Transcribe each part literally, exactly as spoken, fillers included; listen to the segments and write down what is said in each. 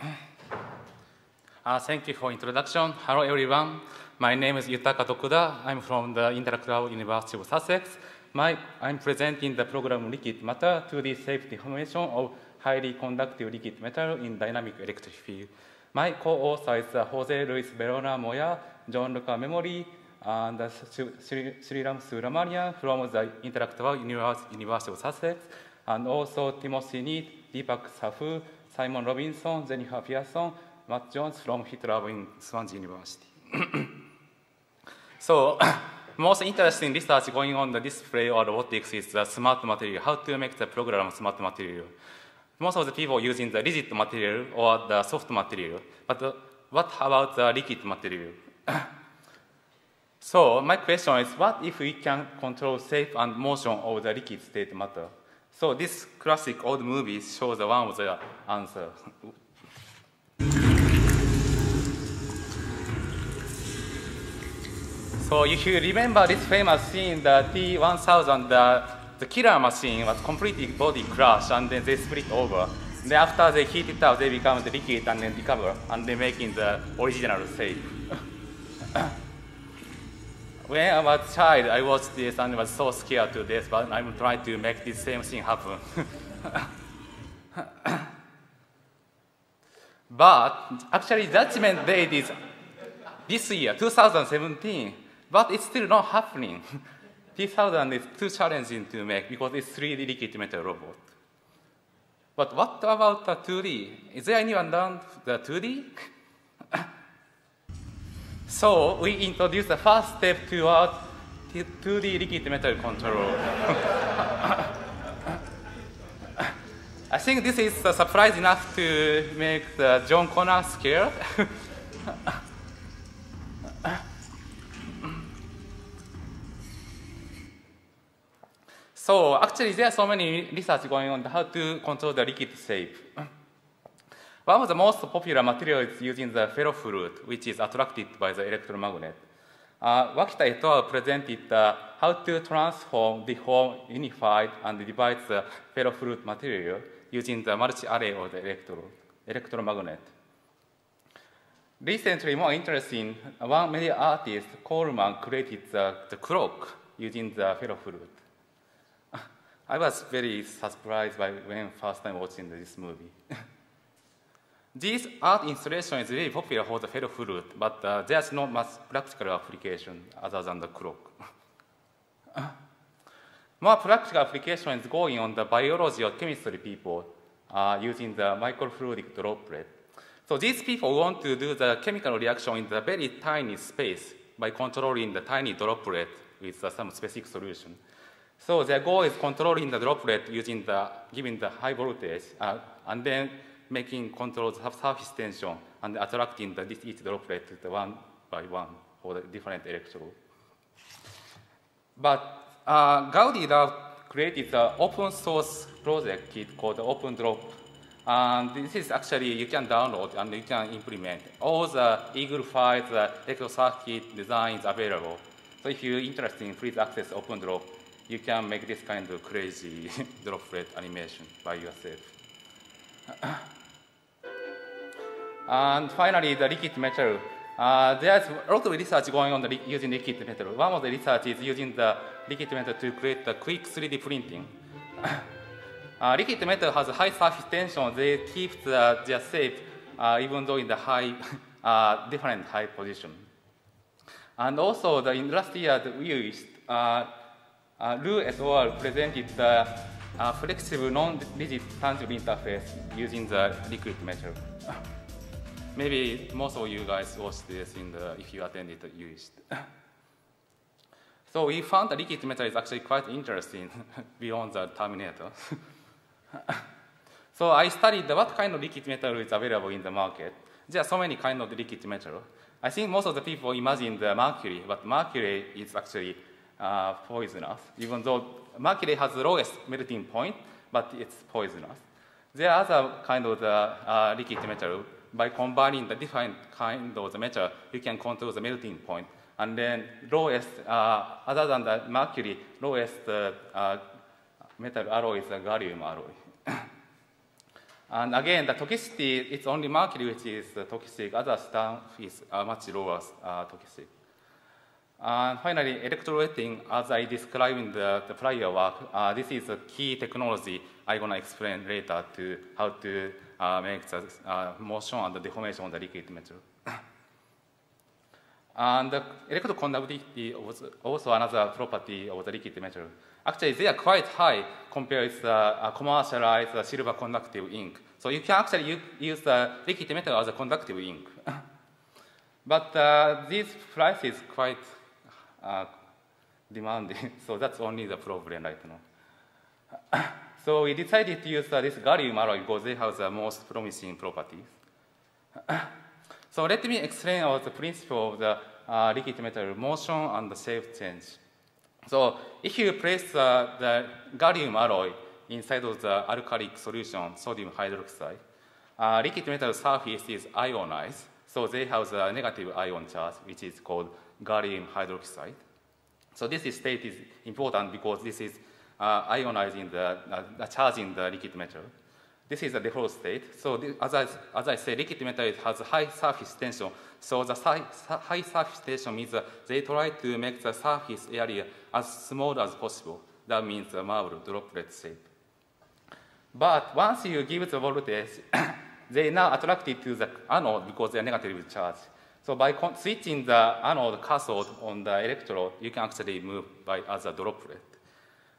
Uh, thank you for introduction. Hello, everyone. My name is Yutaka Tokuda. I'm from the Interactive University of Sussex. My, I'm presenting the program Liquid Matter to the safety formation of highly conductive liquid metal in dynamic electric field. My co-author is uh, Jose Luis Berna Moya, John Luca Memory, and uh, Sriram Subramanian from the Interactive University of Sussex, and also Timothy Neate, Deepak Safu, Simon Robinson, Jennifer Pearson, Matt Jones from Hertford in Swansea University. So, most interesting research going on the display or robotics is the smart material, how to make the program smart material. Most of the people using the rigid material or the soft material, but uh, what about the liquid material? So, my question is, what if we can control shape and motion of the liquid state matter? So, this classic old movie shows the one of the answer. So, if you remember this famous scene, the T one thousand, the, the killer machine was completely body crushed, and then they split over. Then after they heat it up, they become the liquid and then recover, and they making the original shape. When I was a child, I watched this and was so scared to death, but I'm trying to make this same thing happen. But actually, judgment date is this year, two thousand seventeen, but it's still not happening. T one thousand is too challenging to make because it's three D liquid metal robot. But what about the two D? Is there anyone done the two D? So, we introduced the first step toward two D liquid metal control. I think this is a surprise enough to make the John Connor scared. So, actually, there are so many research going on how to control the liquid shape. One of the most popular materials is using the ferrofluid, which is attracted by the electromagnet. Uh, Wakita et al. Presented uh, how to transform, deform, unify, and divide the ferrofluid material using the multi-array of the electro electromagnet. Recently, more interesting, one media artist, Coleman, created the, the clock using the ferrofluid. I was very surprised by when first time watching this movie. This art installation is very popular for the ferrofluid, but uh, there's not much practical application other than the clock. More practical application is going on the biology or chemistry people uh, using the microfluidic droplet. So these people want to do the chemical reaction in the very tiny space by controlling the tiny droplet with uh, some specific solution. So their goal is controlling the droplet using the, giving the high voltage, uh, and then making controlled surface tension and attracting the, each droplet to the one by one for the different electrode. But uh, Gaudi Lab created an open source project kit called OpenDrop. And this is actually, you can download and you can implement. All the Eagle files, the electro circuit designs available. So if you're interested, please access OpenDrop. You can make this kind of crazy droplet animation by yourself. And finally, the liquid metal. Uh, there's a lot of research going on the using liquid metal. One of the research is using the liquid metal to create the quick three D printing. uh, liquid metal has high surface tension. They keep the, their shape uh, even though in the high, uh, different high position. And also, the industry at U I S T, uh, uh, Lu et al. Presented the a flexible, non-rigid tangible interface using the liquid metal. Maybe most of you guys watched this in the, if you attended the U I S T. So we found the liquid metal is actually quite interesting beyond the Terminator. So I studied what kind of liquid metal is available in the market. There are so many kinds of liquid metal. I think most of the people imagine the mercury, but mercury is actually uh, poisonous, even though mercury has the lowest melting point, but it's poisonous. There are other kinds of the, uh, liquid metal. By combining the different kinds of the metal, you can control the melting point. And then lowest, uh, other than the mercury, lowest uh, uh, metal alloy is the gallium alloy. And again, the toxicity, it's only mercury which is toxic, other stuff is uh, much lower uh, toxic. And finally, electrolyting, as I described in the, the prior work, uh, this is a key technology I'm going to explain later to how to uh, make the uh, motion and the deformation of the liquid metal. And the electroconductivity was also another property of the liquid metal. Actually, they are quite high compared with the uh, commercialized uh, silver conductive ink. So you can actually use the liquid metal as a conductive ink. But uh, this price is quite uh, demanding, so that's only the problem right now. So we decided to use uh, this gallium alloy because they have the most promising properties. So let me explain about the principle of the uh, liquid metal motion and the shape change. So if you place uh, the gallium alloy inside of the alkalic solution, sodium hydroxide, uh, liquid metal surface is ionized. So they have the negative ion charge, which is called gallium hydroxide. So this state is important because this is uh, ionizing the, uh, charging the liquid metal. This is the default state. So this, as, I, as I say, liquid metal has high surface tension. So the high surface tension means that they try to make the surface area as small as possible. That means the marble droplet shape. But once you give the voltage, they are now attracted to the anode because they are negative charge. So by switching the anode cathode on the electrode, you can actually move by as a droplet.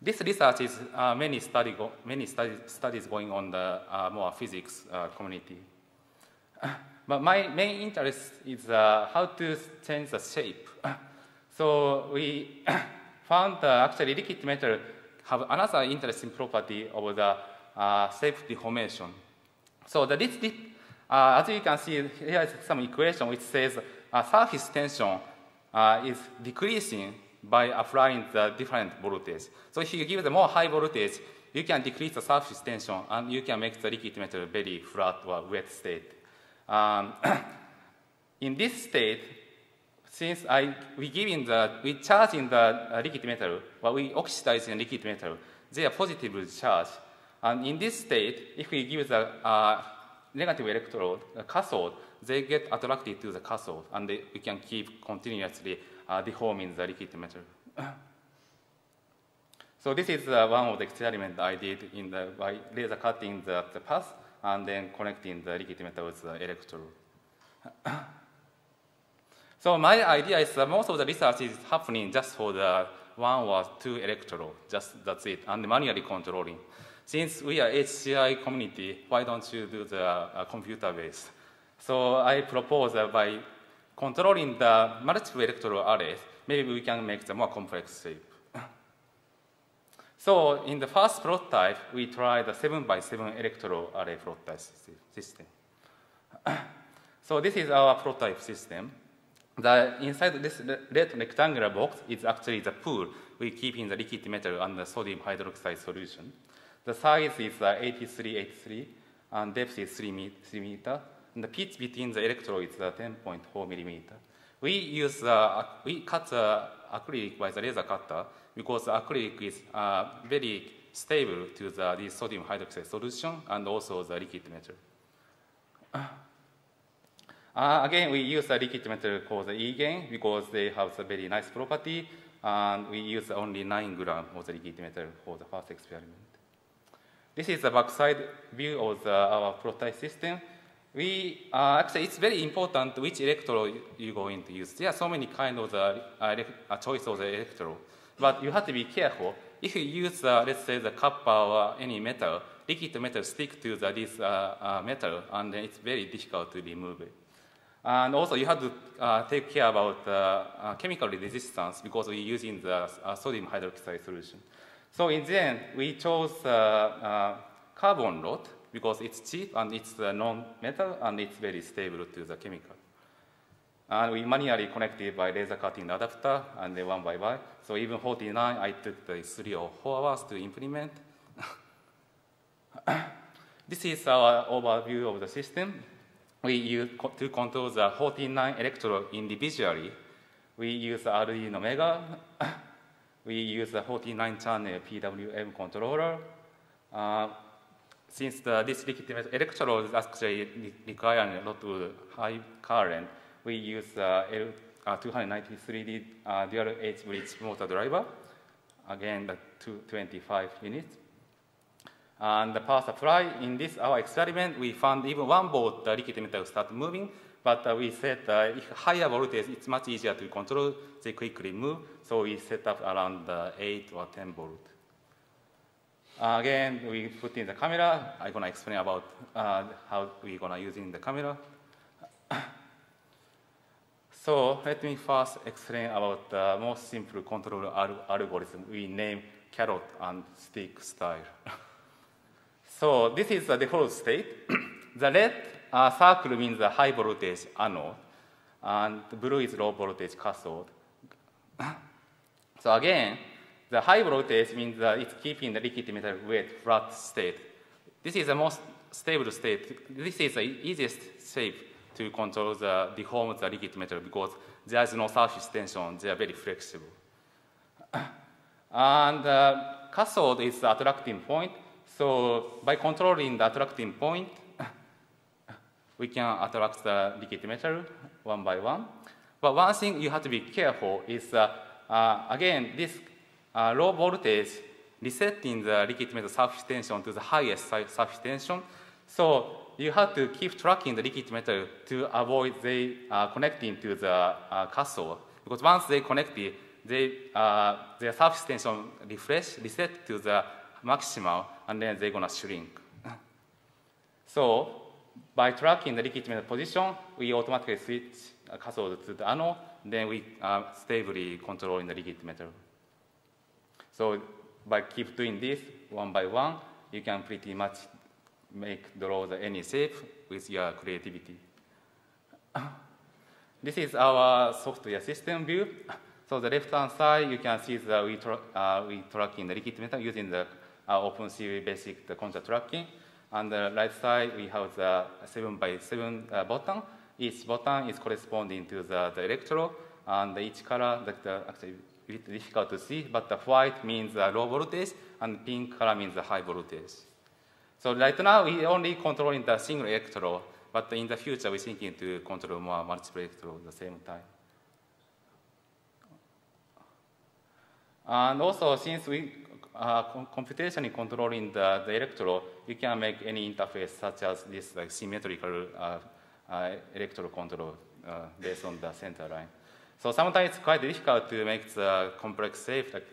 This research is uh, many, study go many study studies going on the uh, more physics uh, community. But my main interest is uh, how to change the shape. So we found uh, actually liquid metal have another interesting property of the uh, shape deformation. So the, this, uh, as you can see, here is some equation which says uh, surface tension uh, is decreasing by applying the different voltage. So if you give the more high voltage, you can decrease the surface tension and you can make the liquid metal very flat or wet state. Um, in this state, since I, we give in the, we charge in the uh, liquid metal, or we oxidize in liquid metal, they are positively charged. And in this state, if we give the uh, negative electrode, the cathode, they get attracted to the cathode, and they, we can keep continuously uh, deforming the liquid metal. So this is uh, one of the experiments I did in the, by laser cutting the, the path and then connecting the liquid metal with the electrode. So my idea is that most of the research is happening just for the one or two electrode, just that's it, and manually controlling. Since we are H C I community, why don't you do the uh, computer-based? So I propose that by controlling the multiple electrode arrays, maybe we can make the more complex shape. So in the first prototype, we tried the seven by seven electrode array prototype system. So this is our prototype system. The inside this red rectangular box is actually the pool we keep in the liquid metal and the sodium hydroxide solution. The size is uh, eighty-three eighty-three, and depth is three meters, and the pitch between the electrode is uh, ten point four millimeters. We use, uh, we cut the acrylic by the laser cutter because the acrylic is uh, very stable to the, the sodium hydroxide solution and also the liquid metal. Uh, again, we use the liquid metal called the EGaIn because they have a very nice property, and we use only nine grams of the liquid metal for the first experiment. This is the backside view of the, our prototype system. We, uh, actually, it's very important which electrode you're going to use. There are so many kinds of the, uh, choice of the electrode. But you have to be careful. If you use, uh, let's say, the copper or any metal, liquid metal stick to the, this uh, uh, metal, and then it's very difficult to remove it. And also, you have to uh, take care about uh, uh, chemical resistance because we're using the uh, sodium hydroxide solution. So in the end, we chose uh, uh, carbon rod because it's cheap and it's uh, non-metal and it's very stable to the chemical. And we manually connected by laser cutting adapter and then one by one. So even forty-nine, I took the three or four hours to implement. This is our overview of the system. We use co to control the forty-nine electrodes individually. We use R E Omega. We use the forty-nine channel P W M controller. Uh, since the, this liquid electrodes actually require a lot of high current, we use uh, L two ninety-three D uh, dual H bridge motor driver, again the two twenty-five units. And the power supply, in this our experiment, we found even one volt the liquid metal start moving, but uh, we said uh, if higher voltage, it's much easier to control, they quickly move, so we set up around uh, eight or ten volt. Uh, again, we put in the camera. I'm gonna explain about uh, how we're gonna use in the camera. So let me first explain about the most simple control algorithm we name carrot and stick style. So this is the default state. The red uh, circle means the high voltage anode, and blue is low voltage cathode. So again, the high voltage means that it's keeping the liquid metal wet, flat state. This is the most stable state. This is the easiest shape to control the deform the liquid metal because there is no surface tension. They are very flexible. And uh, cathode is the attracting point. So by controlling the attracting point, we can attract the liquid metal one by one. But one thing you have to be careful is, uh, uh, again, this uh, low voltage resetting the liquid metal surface tension to the highest surface tension. So you have to keep tracking the liquid metal to avoid they uh, connecting to the uh, cathode. Because once they connect it, they, uh, their surface tension refresh, reset to the maximal, and then they're gonna shrink. So by tracking the liquid metal position, we automatically switch uh, cathode to the anode, then we uh, stably controlling the liquid metal. So by keep doing this one by one, you can pretty much make draw the any shape with your creativity. This is our software system view. So the left-hand side, you can see that we tra uh, we tracking the liquid metal using the Uh, OpenCV basic the contour tracking. On the right side, we have the seven by seven uh, button. Each button is corresponding to the, the electrode, and each color that uh, actually a bit difficult to see, but the white means uh, low voltage, and pink color means the high voltage. So right now, we only controlling the single electrode, but in the future, we're thinking to control more multiple electrodes at the same time. And also, since we Uh, computationally controlling the, the electrode, you can make any interface such as this like, symmetrical uh, uh, electrode control uh, based on the center line. So sometimes it's quite difficult to make the complex shape, like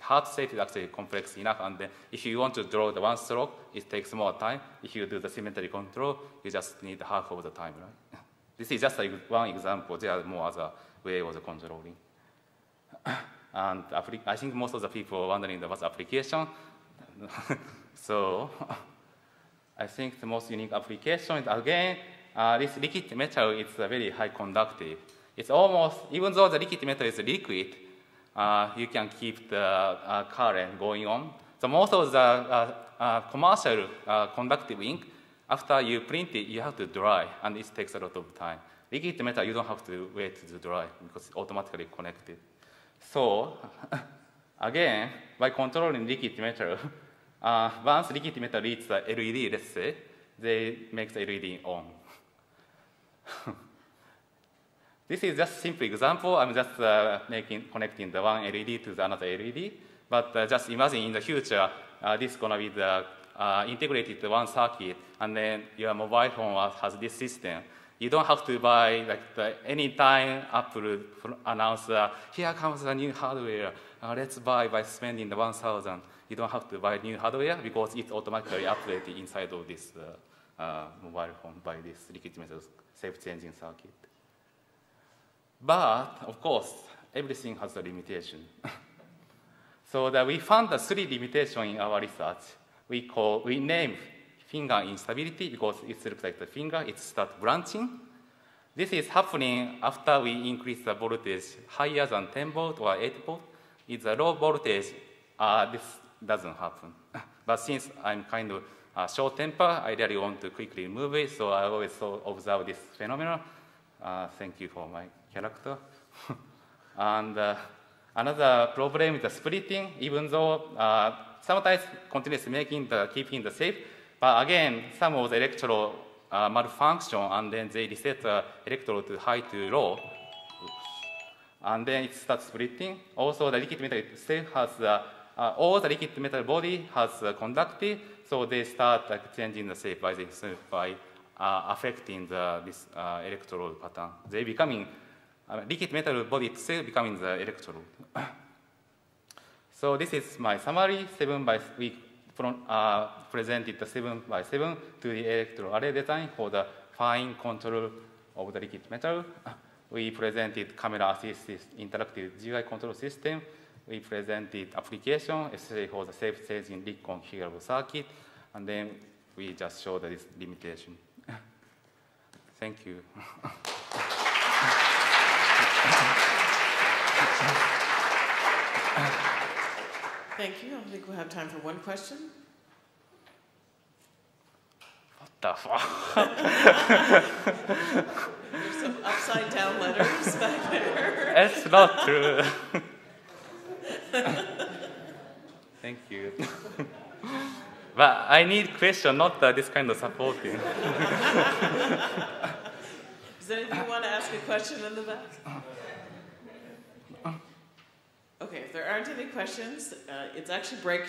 hard shape is actually complex enough, and then if you want to draw the one stroke, it takes more time. If you do the symmetry control, you just need half of the time, right? This is just like one example. There are more other ways of controlling. And I think most of the people are wondering about the application. So I think the most unique application is, again, uh, this liquid metal is uh, very high conductive. It's almost, even though the liquid metal is liquid, uh, you can keep the uh, current going on. So most of the uh, uh, commercial uh, conductive ink, after you print it, you have to dry, and it takes a lot of time. Liquid metal, you don't have to wait to dry because it's automatically connected. So, again, by controlling liquid metal, uh, once liquid metal reaches the L E D, let's say, they make the L E D on. This is just a simple example. I'm just uh, making, connecting the one L E D to the another L E D. But uh, just imagine in the future, uh, this is going to be the, uh, integrated to one circuit, and then your mobile phone has this system. You don't have to buy, like, the, any time Apple announces, uh, here comes the new hardware, uh, let's buy by spending the one thousand. You don't have to buy new hardware because it's automatically updated inside of this uh, uh, mobile phone by this liquid metal self-changing circuit. But, of course, everything has a limitation. So that we found the three limitations in our research. We, call, we named finger instability because it looks like the finger, it starts branching. This is happening after we increase the voltage higher than ten volt or eight volt. It's a low voltage, uh, this doesn't happen. But since I'm kind of uh, short temper, I really want to quickly move it, so I always so observe this phenomenon. Uh, thank you for my character. And uh, another problem is the splitting, even though uh, sometimes continuous making the keeping the shape, But again, some of the electrode uh, malfunction, and then they reset the electrode to high to low. Oops. And then it starts splitting. Also, the liquid metal itself has uh, uh, all the liquid metal body has uh, conducted, so they start uh, changing the shape by themselves by uh, affecting the, this uh, electrode pattern. They becoming uh, liquid metal body itself becoming the electrode. So this is my summary. Seven by week. From, uh, presented the seven by seven to the electroarray design for the fine control of the liquid metal. We presented camera-assisted interactive G U I control system. We presented application, especially for the safe staging leak configurable circuit. And then we just showed this limitation. Thank you. Thank you. I think we'll have time for one question. What the fuck? There's some upside down letters back there. That's not true. Thank you. But I need question, not uh, this kind of supporting. Does anybody want to ask a question in the back? Okay, if there aren't any questions, uh, it's actually break